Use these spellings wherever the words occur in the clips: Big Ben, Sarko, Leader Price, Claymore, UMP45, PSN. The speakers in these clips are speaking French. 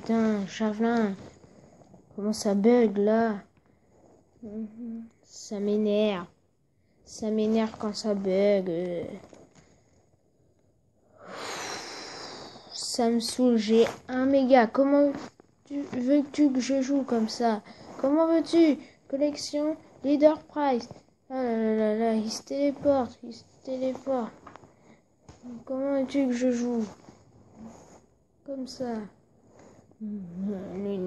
putain, Charlin. Comment ça bug là? Ça m'énerve. Ça m'énerve quand ça bug. Ça me saoule, j'ai un méga. Comment veux-tu que je joue comme ça? Comment veux-tu? Collection Leader Price. Ah là là là là, il se téléporte, il se téléporte. Comment veux-tu que je joue? Comme ça.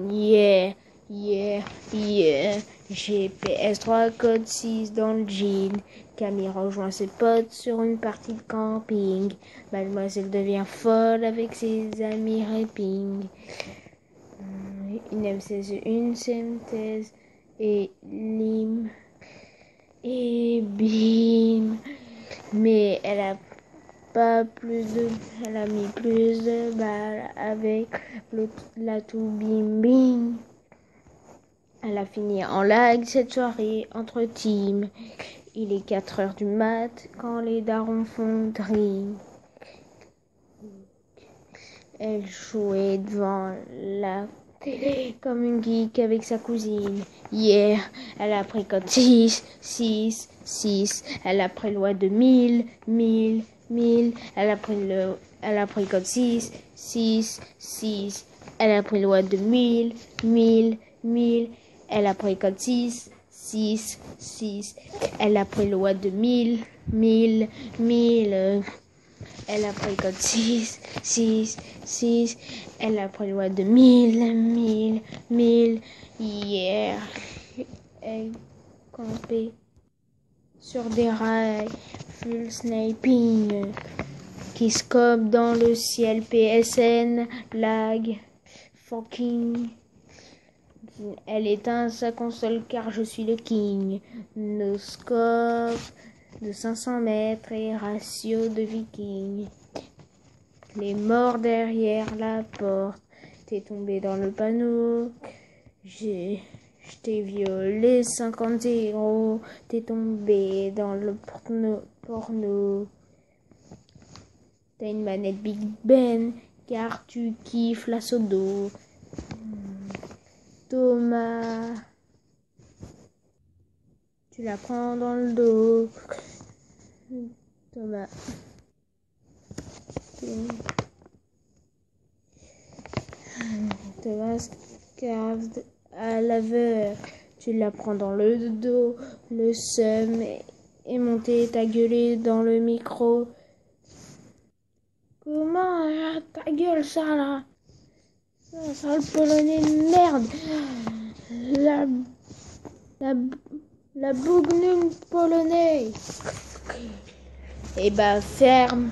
Yeah, yeah, yeah. GPS 3, code 6 dans le jean. Camille rejoint ses potes sur une partie de camping. Mademoiselle devient folle avec ses amis rapping. Une MCS, une synthèse et lime. Et bim. Mais elle a pas plus de. Elle a mis plus de balles avec la tout bim bim. Elle a fini en lag cette soirée entre teams. Il est 4 h du mat quand les darons font drink. Elle jouait devant la télé comme une geek avec sa cousine. Hier, elle a pris code 6, 6, 6. Elle a pris loi de 1000, 1000, 1000. Elle a pris code 6, 6, 6. Elle a pris loi de 1000, 1000, 1000. Elle a pris code 6. 6, 6, elle a pris loi de 1000, 1000, 1000, elle a pris code 6, 6, 6, elle a pris loi de 1000, 1000, 1000, hier, elle campait sur des rails, full sniping, qui scope dans le ciel, PSN, lag, fucking. Elle éteint sa console car je suis le king. Nos scopes de 500 mètres et ratio de viking. Les morts derrière la porte. T'es tombé dans le panneau. Je t'ai violé 50 euros. T'es tombé dans le porno. T'as une manette Big Ben car tu kiffes la sodo. Thomas, tu la prends dans le dos. Thomas. Thomas carved à l'aveur. Tu la prends dans le dos. Le seum est monté. T'as gueulé dans le micro. Comment ta gueule ça là? Sale polonais de merde, la bougnum polonais. Et bah ferme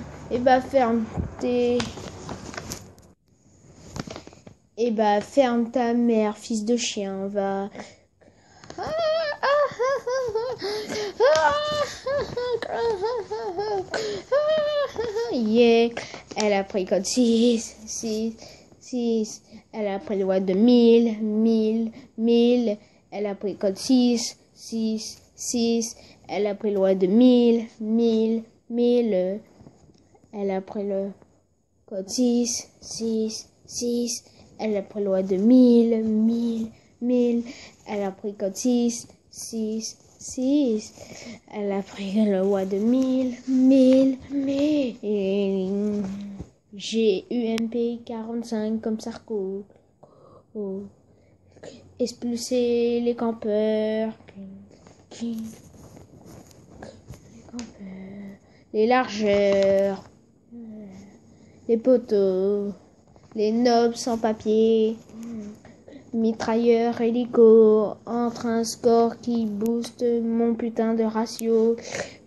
ta mère, fils de chien, va. Yeah, elle a pris code 6, 6. 6, elle a pris loi de 1000, 1000, 1000, elle a pris code 6, 6, 6, elle a pris loi de 1000, 1000, 1000, elle a pris le code 6, 6, 6, elle a pris loi de 1000, 1000, 1000, elle a pris code 6, 6, 6, elle a pris loi de 1000, 1000, 1000. J'ai UMP45 comme Sarko. Oh. Expulser les campeurs. Les campeurs. Les largeurs. Les poteaux. Les nobles sans papier. Mitrailleur hélico. Entre un score qui booste mon putain de ratio.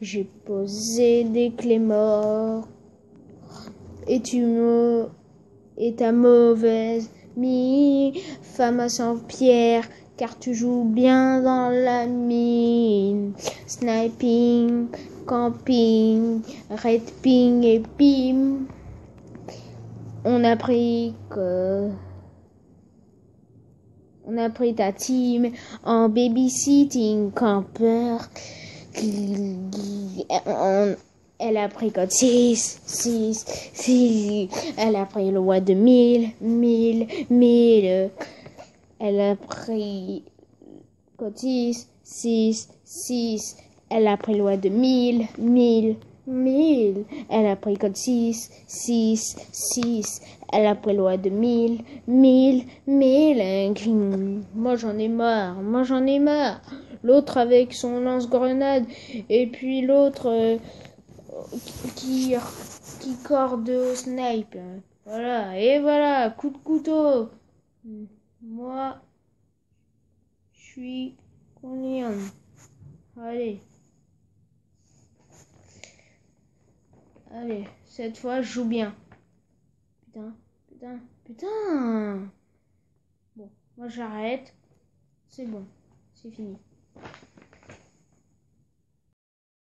J'ai posé des Claymore. Et ta mauvaise mine, femme à 100 pierres, car tu joues bien dans la mine. Sniping, camping, red ping et pim. On a pris ta team en babysitting, campeur. Elle a pris code 6, elle a pris le roi de 1000, elle a pris code 6, elle a pris le roi de 1000, elle a pris code 6, elle a pris le roi de 1000. Moi j'en ai marre, L'autre avec son lance-grenade et puis l'autre... qui corde au snipe. Voilà, et voilà, coup de couteau. Moi, je suis content. Allez. Allez, cette fois, je joue bien. Putain. Bon, moi j'arrête. C'est bon, c'est fini.